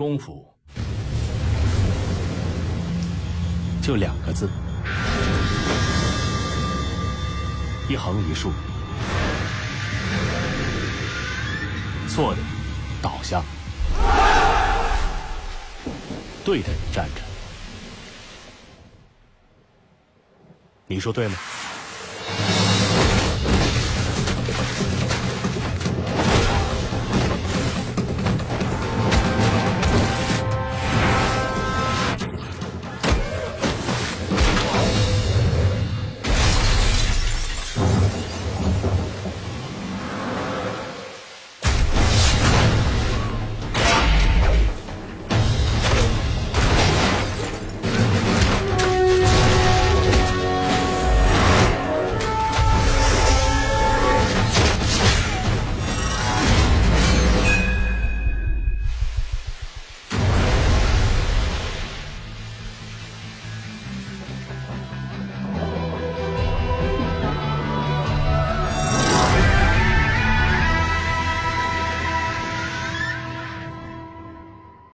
功夫就两个字，一横一竖，错的倒下，对的站着，你说对吗？